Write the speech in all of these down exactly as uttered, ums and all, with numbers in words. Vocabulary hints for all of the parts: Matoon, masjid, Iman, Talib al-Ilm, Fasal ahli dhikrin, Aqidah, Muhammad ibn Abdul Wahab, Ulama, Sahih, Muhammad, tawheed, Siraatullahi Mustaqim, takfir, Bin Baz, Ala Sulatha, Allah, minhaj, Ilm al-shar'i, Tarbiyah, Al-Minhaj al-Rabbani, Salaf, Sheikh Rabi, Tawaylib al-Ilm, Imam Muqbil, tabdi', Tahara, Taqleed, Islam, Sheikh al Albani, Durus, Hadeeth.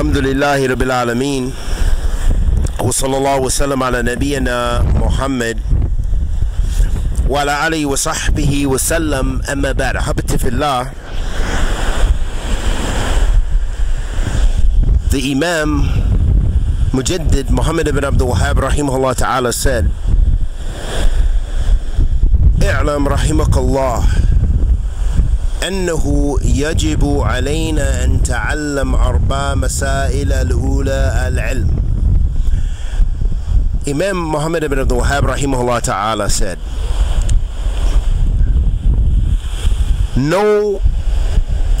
Alhamdulillahi Rabbil Alameen. Wa sallallahu wa sallam ala nabiyyina Muhammad wa ala alihi wa sahbihi wa sallam. Amma ba'd. Habibti fillah. The Imam Mujaddid Muhammad ibn Abdul Wahab rahimahullah ta'ala said, "I'lam rahimakallah أنه يجب علينا أن نتعلم أربع مسائل الأولى العلم." Imam Muhammad ibn Abdul Wahab rahimahullah ta'ala said, "No,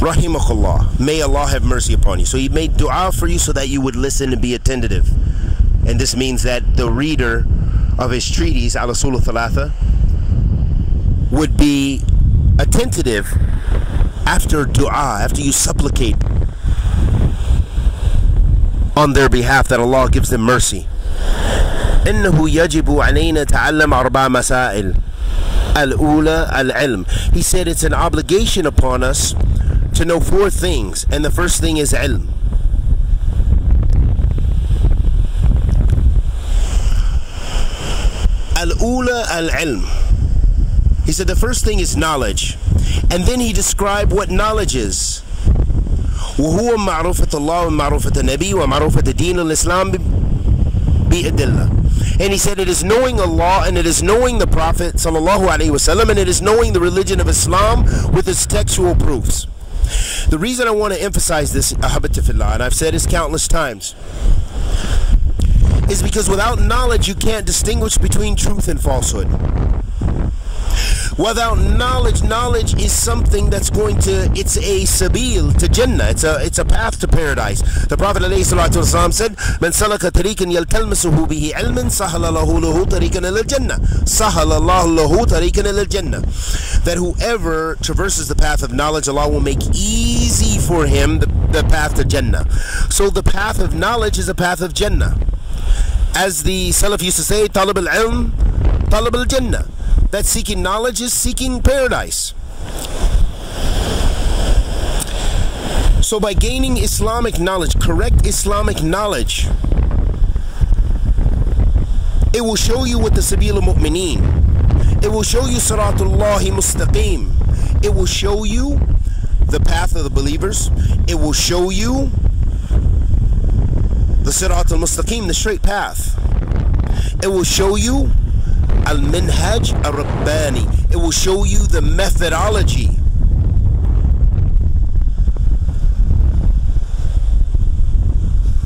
rahimahullah, may Allah have mercy upon you." So he made dua for you so that you would listen and be attentive. And this means that the reader of his treatise, Ala Sulatha, would be attentive after dua, after you supplicate on their behalf that Allah gives them mercy. إنه يجب علينا تعلم أربع مسائل الأولى العلم. He said it's an obligation upon us to know four things, and the first thing is ilm. الأولى العلم. He said the first thing is knowledge. And then he described what knowledge is. وَهُوَ مَعْرُوفَةَ اللَّهِ وَمَعْرُوفَةَ النَّبِيِّ وَمَعْرُوفَةَ دِينِ الْإِسْلَامِ بِأَدِلَّةٍ. And he said it is knowing Allah, and it is knowing the Prophet sallallahu alaihi wasallam, and it is knowing the religion of Islam with its textual proofs. The reason I want to emphasize this, ahabati fillah, and I've said this countless times, is because without knowledge you can't distinguish between truth and falsehood. Without knowledge, knowledge is something that's going to, it's a sabil to Jannah, it's a, it's a path to paradise. The Prophet ﷺ said, "Man salaka tariqan yaltamasuhu bihi ilman, sahala lahu lahu tariqan ila al-jannah." Sahala Allahu lahu tariqan ila al-jannah. That whoever traverses the path of knowledge, Allah will make easy for him the, the path to Jannah. So the path of knowledge is a path of Jannah. As the Salaf used to say, Talib al-Ilm, Talib al-Jannah. That seeking knowledge is seeking paradise. So by gaining Islamic knowledge, correct Islamic knowledge, it will show you what the Sabil al-Mu'mineen. It will show you Siraatullahi Mustaqim. It will show you the path of the believers. It will show you the Sirat al-Mustaqim, the straight path. It will show you Al-Minhaj al-Rabbani. It will show you the methodology.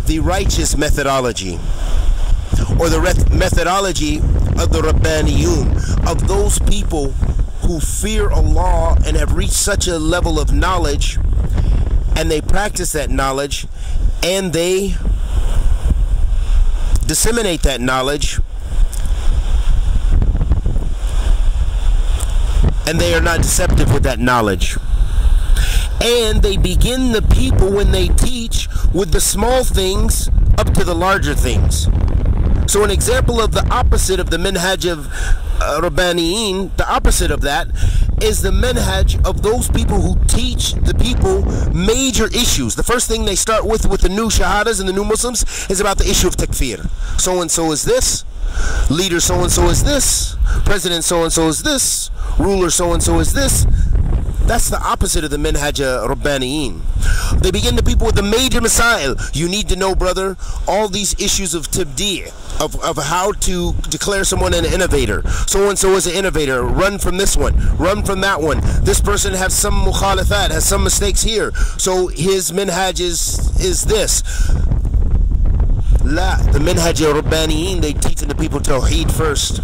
The righteous methodology. Or the methodology of the Rabbaniyun. Of those people who fear Allah and have reached such a level of knowledge, and they practice that knowledge, and they disseminate that knowledge, and they are not deceptive with that knowledge. And they begin the people when they teach with the small things up to the larger things. So an example of the opposite of the minhaj of uh, Rabbaniyin, the opposite of that, is the minhaj of those people who teach the people major issues. The first thing they start with with the new shahadas and the new Muslims is about the issue of takfir. So-and-so is this. Leader so-and-so is this. President so-and-so is this. Ruler so-and-so is this. That's the opposite of the minhaj al-Rabbaniyin. They begin the people with the major masail. You need to know, brother, all these issues of tabdi', of, of how to declare someone an innovator. So-and-so is an innovator. Run from this one. Run from that one. This person has some mukhalifat, has some mistakes here. So his minhaj is, is this. La, the minhaj al-Rabbaniyin, they're teaching the people tawheed first.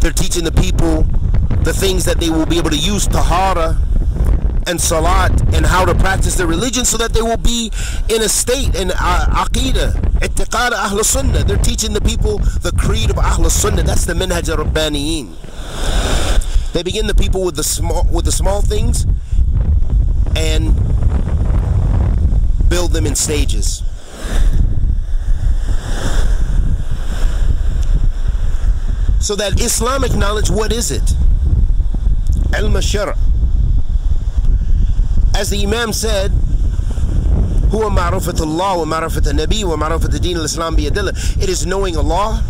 They're teaching the people the things that they will be able to use, Tahara and Salat, and how to practice their religion so that they will be in a state, in Aqidah, Ittiqad Ahlul Sunnah. They're teaching the people the creed of Ahlul Sunnah. That's the minhaj al-Rabbaniyin. They begin the people with the small, with the small things and build them in stages. So that Islamic knowledge, what is it? Ilm al-shar'i. As the Imam said, Huwa ma'rifatullah wa ma'rifat al-Nabi wa ma'rifat al-Din al-Islam biyadillah. It is knowing Allah,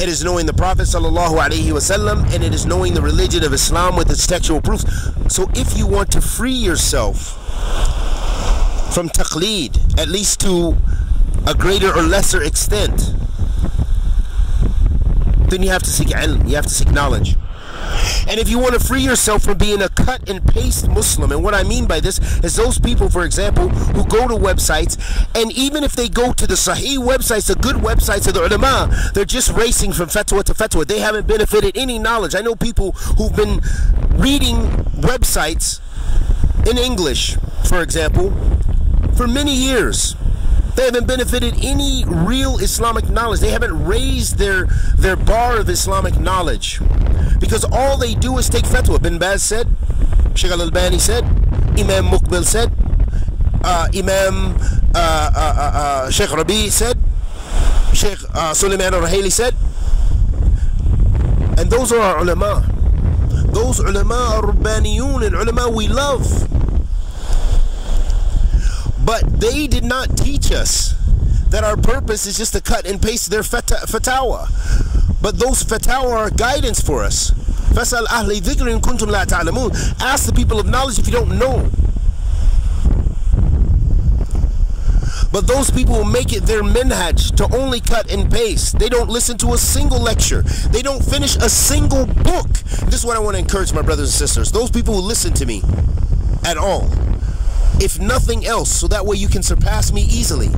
it is knowing the Prophet sallallahu alaihi wasallam, and it is knowing the religion of Islam with its textual proofs. So if you want to free yourself from taqleed, at least to a greater or lesser extent, then you have to seek ilm, you have to seek knowledge. And if you want to free yourself from being a cut and paste Muslim, and what I mean by this is those people, for example, who go to websites, and even if they go to the Sahih websites, the good websites of the ulama, they're just racing from fatwa to fatwa. They haven't benefited any knowledge. I know people who've been reading websites in English, for example, for many years. They haven't benefited any real Islamic knowledge. They haven't raised their, their bar of Islamic knowledge, because all they do is take fatwa. Bin Baz said, Sheikh al Albani said, Imam Muqbil said, uh, Imam uh, uh, uh, uh, Sheikh Rabi said, Sheikh uh, Sulaiman Al-Rahili said. And those are our ulama. Those ulama are Rabbaniyun, and ulama we love. But they did not teach us that our purpose is just to cut and paste their fata fatawa. But those fatawa are guidance for us. Fasal ahli dhikrin kuntum la ta'lamun. Ask the people of knowledge if you don't know. But those people will make it their minhaj to only cut and paste. They don't listen to a single lecture. They don't finish a single book. This is what I want to encourage my brothers and sisters. Those people who listen to me at all, if nothing else, so that way you can surpass me easily,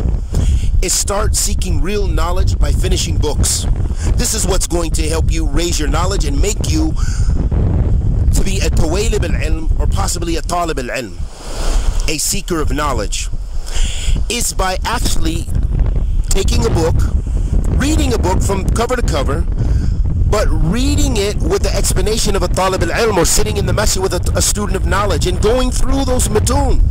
is start seeking real knowledge by finishing books. This is what's going to help you raise your knowledge and make you to be a Tawaylib al-Ilm, or possibly a Talib al-Ilm, a seeker of knowledge. It's by actually taking a book, reading a book from cover to cover, but reading it with the explanation of a Talib al-Ilm, or sitting in the masjid with a, a student of knowledge, and going through those Matoon,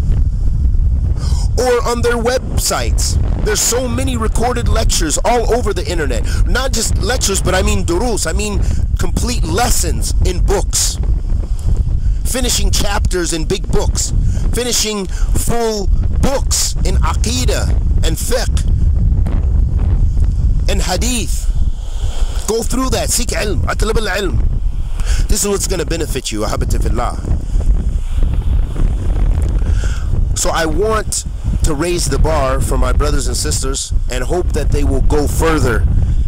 or on their websites. There's so many recorded lectures all over the internet. Not just lectures, but I mean durus, I mean complete lessons in books. Finishing chapters in big books. Finishing full books in Aqidah and Fiqh and Hadith. Go through that. Seek ilm. Atlab al-ilm. This is what's going to benefit you. Ahabati fillah. So I want to raise the bar for my brothers and sisters, and hope that they will go further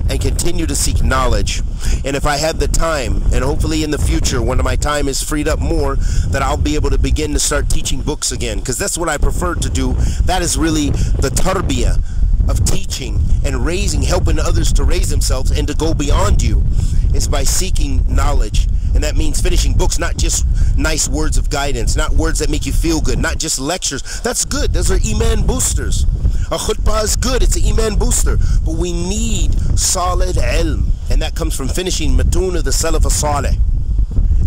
and continue to seek knowledge. And if I have the time, and hopefully in the future when my time is freed up more, that I'll be able to begin to start teaching books again, because that's what I prefer to do. That is really the tarbiyah of teaching and raising, helping others to raise themselves and to go beyond you, is by seeking knowledge. And that means finishing books, not just nice words of guidance, not words that make you feel good, not just lectures. That's good. Those are Iman boosters. A khutbah is good. It's an Iman booster. But we need solid ilm. And that comes from finishing Matoon of the Salaf al-Saleh,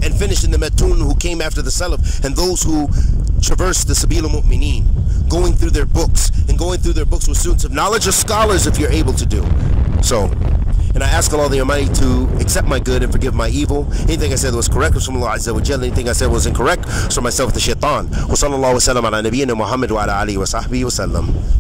and finishing the Matoon who came after the Salaf, and those who traverse the Sabil al-Mu'mineen, going through their books, and going through their books with students of knowledge or scholars if you're able to do so. And I ask Allah the Almighty to accept my good and forgive my evil. Anything I said was correct was from Allah Azza wa Jalla. Anything I said was incorrect was from myself and the shaitan. Wa sallallahu wa sallam ala nabiyyina Muhammad wa ala alihi wa sahbihi wa sallam.